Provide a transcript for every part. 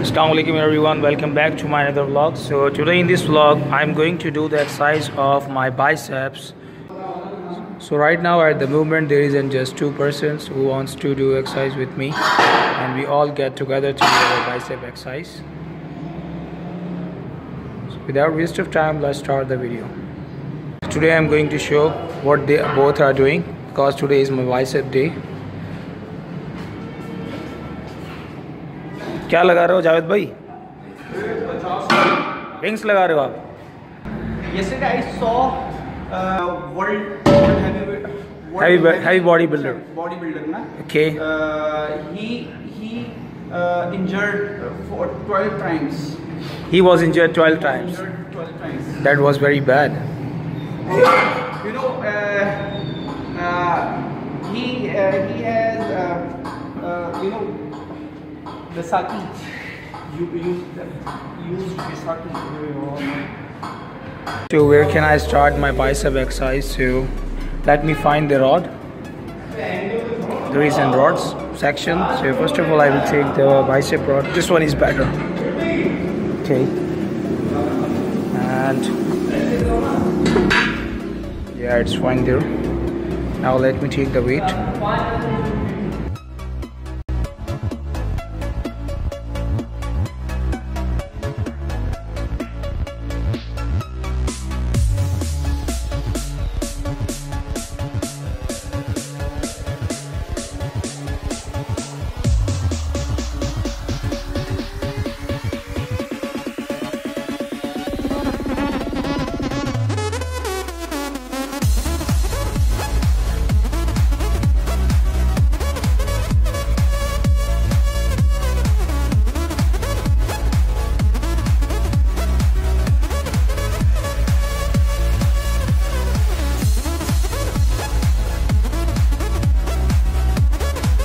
Assalamu alaikum everyone, welcome back to my another vlog. So today in this vlog I'm going to do the exercise of my biceps. So right now at the moment there isn't just two persons who wants to do exercise with me, and we all get together to do our bicep exercise. So without waste of time, let's start the video. Today I'm going to show what they both are doing, because today is my bicep day. क्या लगा रहे हो जावेद भाई? Wings लगा रहे हो आप? Yesterday I saw world heavy bodybuilder ना? Okay. He injured for 12 times. He was injured 12 times. That was very bad. You know, he has you know, Visaki, you use Visaki. So where can I start my bicep exercise? So let me find the rod. There is a rods section. So first of all I will take the bicep rod. This one is better. Okay. And yeah, it's fine there. Now let me take the weight.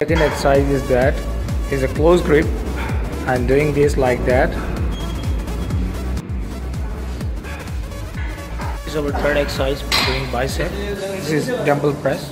Second exercise is a close grip. I'm doing this like that. This is our third exercise for doing bicep. This is dumbbell press.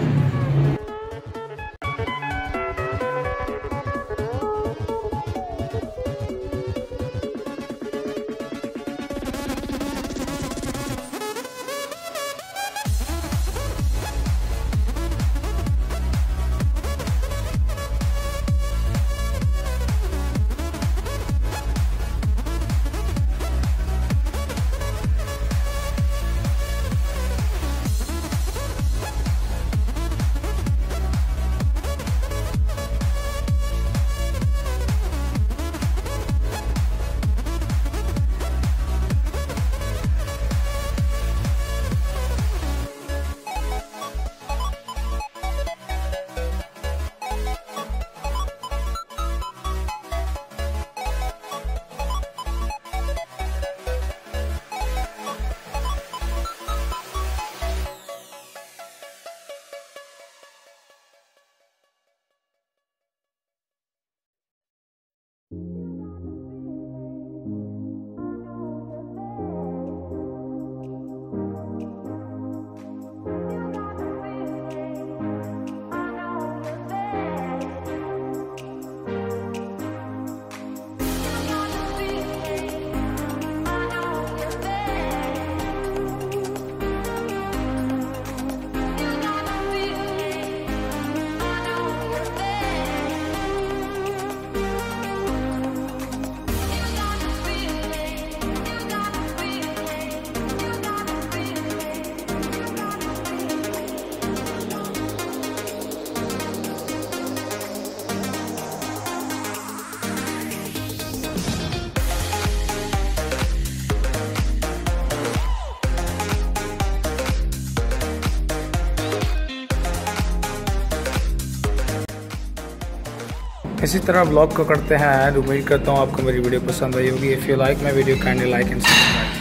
इसी तरह blog को करते हैं। And उम्मीद करता हूँ आपको मेरी वीडियो पसंद आई होगी। If you like my video kindly like and subscribe.